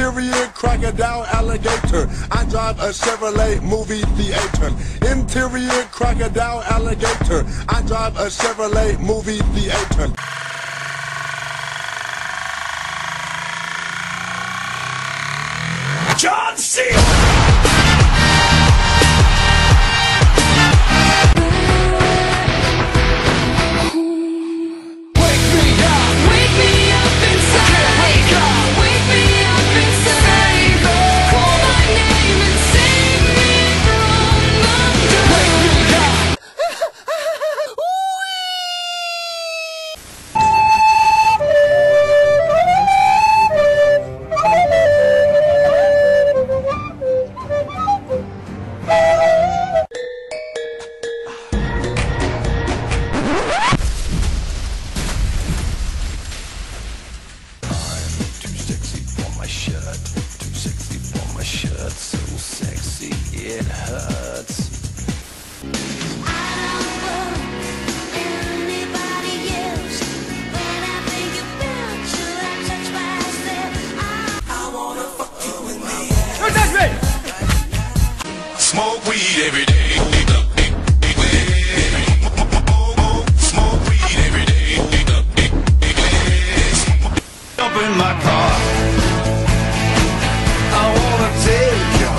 Interior crocodile alligator. I drive a Chevrolet movie theater. Interior crocodile alligator. I drive a Chevrolet movie theater. John C. It hurts. I wanna fuck you in the ass. Don't touch me! Smoke weed every day. Smoke weed every day. Jump in my car. I wanna take you home.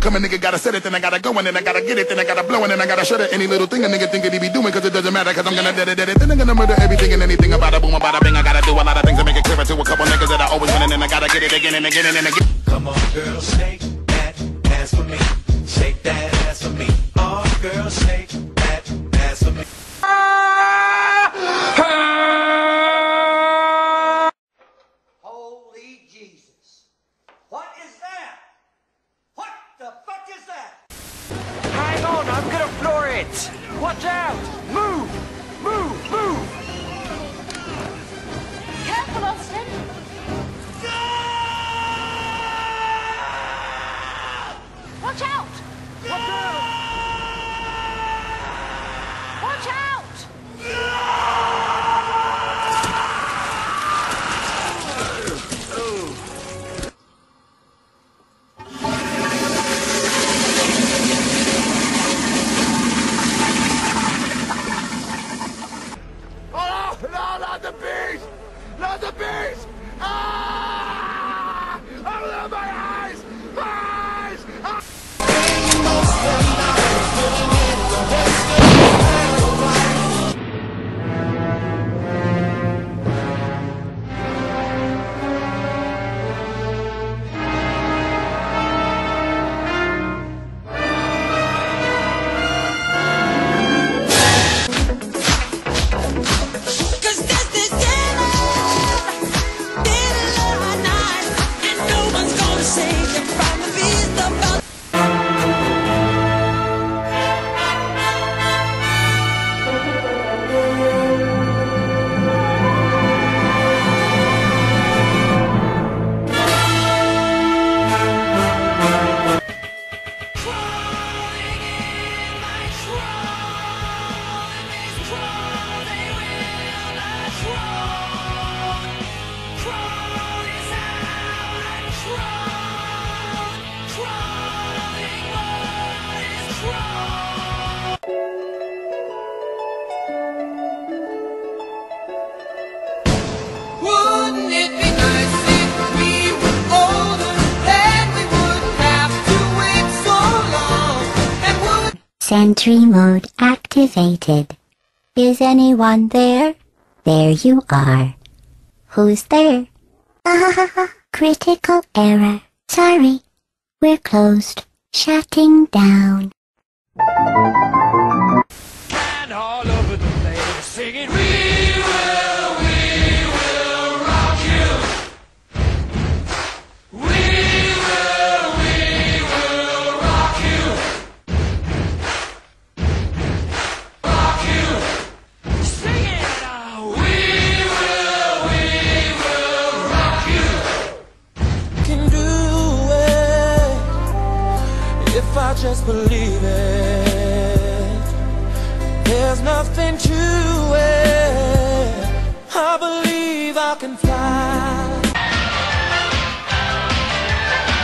Come a nigga gotta set it, then I gotta go, and then I gotta get it, then I gotta blow, and then I gotta shut it. Any little thing a nigga think that he be doing, cause it doesn't matter, cause I'm gonna dead it, dead it. Then I'm gonna murder everything and anything about a boom, about a bing. I gotta do a lot of things to make it clearer to a couple niggas that I always win, and then I gotta get it again and again and again. Come on, girl, shake that ass for me. Shake that ass for me. Oh, girl, shake that ass for me. Holy Jesus. What is that? The fuck is that? Hang on, I'm gonna floor it! Watch out! Move! Move! Move! Careful, Austin! No! Watch out! No! Watch out! Watch out! No! Oh. Sentry mode activated. Is anyone there? There you are. Who's there? Critical error. Sorry. We're closed. Shutting down. And all over the place singing, we will rock you. We will rock you. Rock you. Sing it out. We will rock you. I can do it if I just believe it. There's nothing to it, I believe. spark and fly.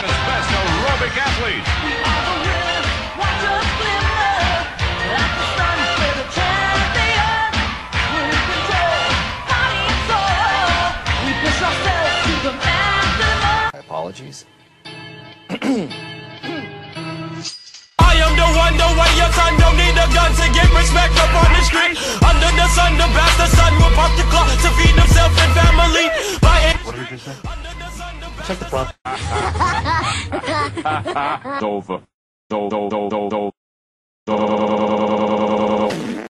His best aerobic athlete. We are the winners, watch us glimmer. Like the sun, we're the champions. We're in control, body and soul. We push ourselves to the maximum. My apologies. I am the one, the way your son don't need a gun to get respect up on the street. Under the sun, the bastard son will pop the clock to feed himself and family. What did you say? Check the clock. It's over.